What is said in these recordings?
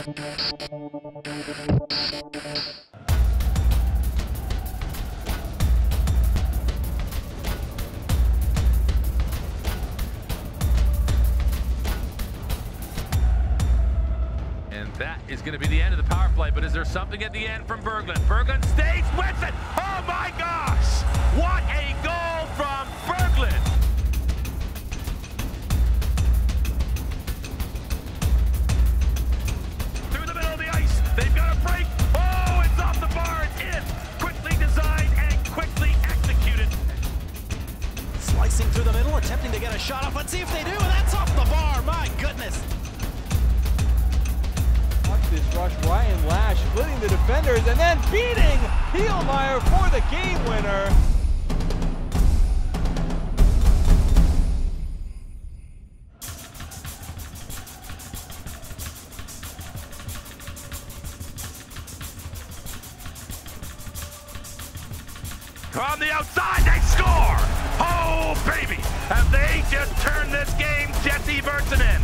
And that is going to be the end of the power play, but is there something at the end from Berglund? Berglund stays with it! Oh my gosh! What a goal from Berglund! Through the middle, attempting to get a shot off. Let's see if they do, and that's off the bar. My goodness. Watch this rush. Ryan Lash splitting the defenders and then beating Hielmeyer for the game winner. From the outside, they score! Oh, baby! Have they just turned this game Jesse Burtzen in?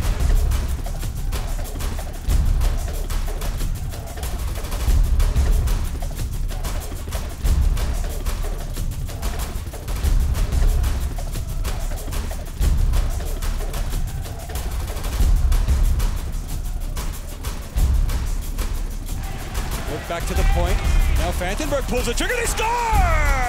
Look back to the point. Now Fantenberg pulls the trigger, they score!